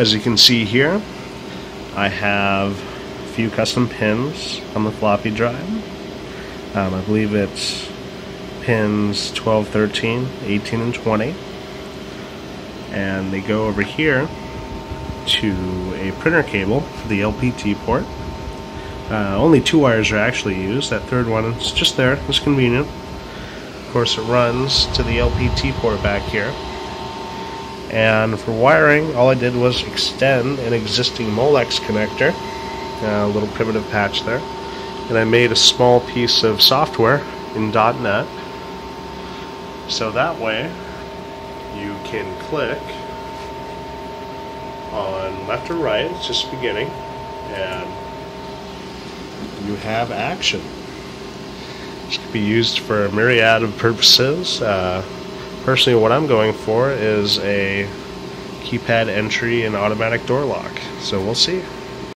As you can see here, I have a few custom pins on the floppy drive. I believe it's pins 12, 13, 18, and 20. And they go over here to a printer cable for the LPT port. Only two wires are actually used. That third one is just there. It's convenient. Of course, it runs to the LPT port back here. And for wiring, all I did was extend an existing Molex connector, a little primitive patch there, and I made a small piece of software in .NET. So that way, you can click on left or right, it's just beginning, and you have action. This can be used for a myriad of purposes. Personally, what I'm going for is a keypad entry and automatic door lock, so we'll see.